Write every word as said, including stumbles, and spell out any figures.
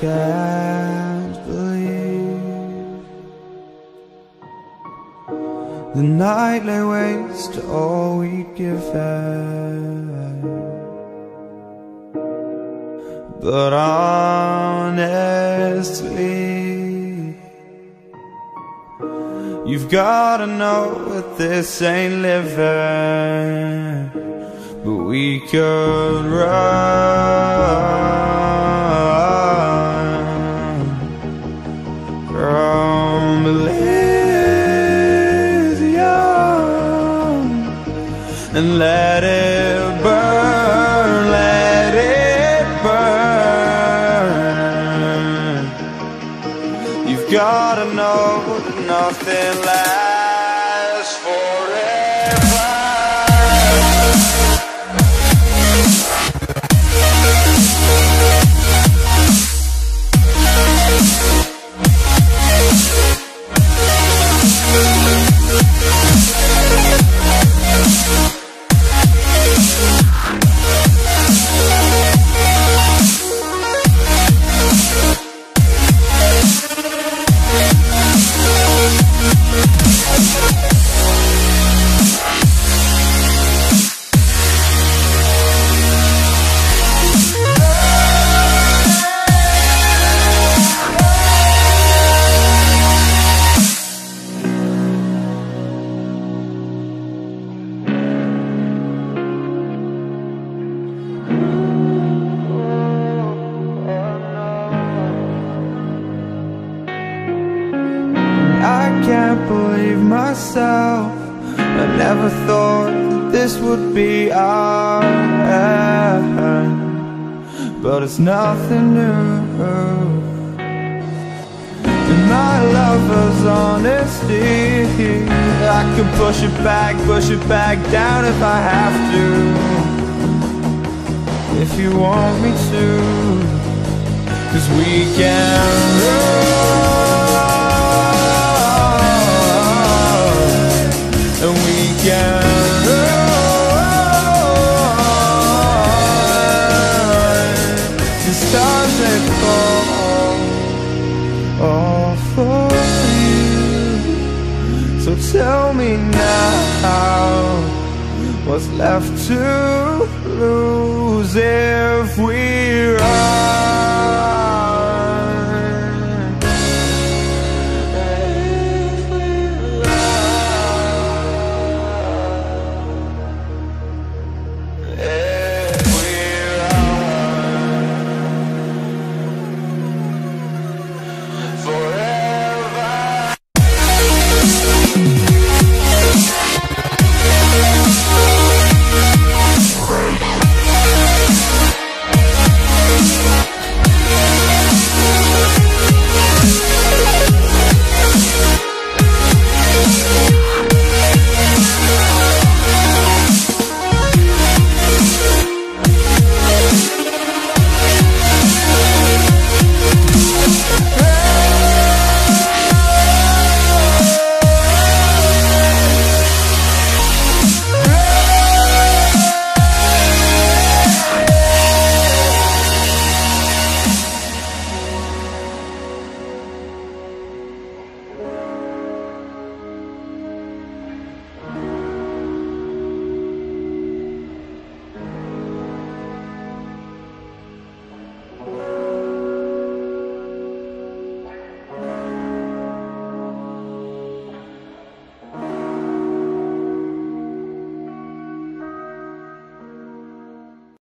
can't believe the night lay waste to all we'd given. But honestly, you've gotta know that this ain't living. But we could run from Elysium and let it burn, let it burn. You've gotta know that nothing lasts forever. Can't believe myself, I never thought that this would be our end. But it's nothing new, and my lover's honesty, I can push it back, push it back down if I have to, if you want me to. 'Cause we can run, tell me now, what's left to lose if we run?